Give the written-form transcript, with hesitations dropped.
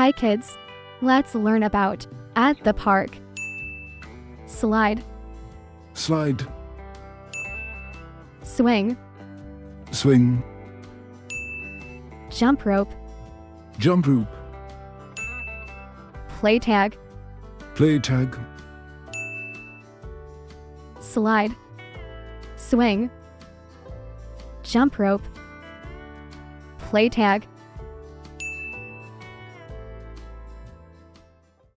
Hi kids, let's learn about at the park. Slide, slide. Swing, swing. Jump rope, jump rope. Play tag, play tag. Slide, swing, jump rope, play tag.